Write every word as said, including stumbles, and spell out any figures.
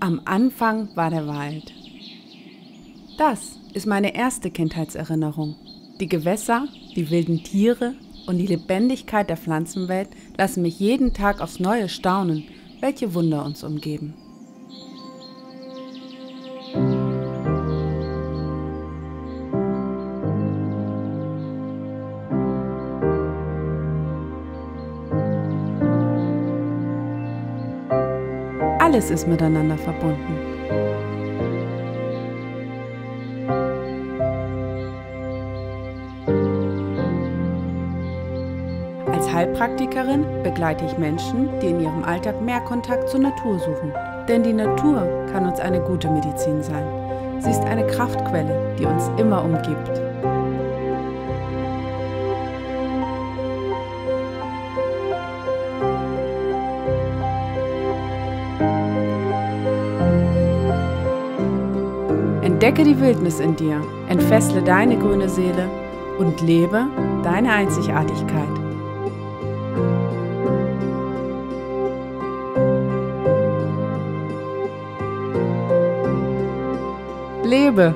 Am Anfang war der Wald. Das ist meine erste Kindheitserinnerung. Die Gewässer, die wilden Tiere und die Lebendigkeit der Pflanzenwelt lassen mich jeden Tag aufs Neue staunen, welche Wunder uns umgeben. Alles ist miteinander verbunden. Als Heilpraktikerin begleite ich Menschen, die in ihrem Alltag mehr Kontakt zur Natur suchen. Denn die Natur kann uns eine gute Medizin sein. Sie ist eine Kraftquelle, die uns immer umgibt. Entdecke die Wildnis in dir, entfessle deine grüne Seele und lebe deine Einzigartigkeit. Lebe!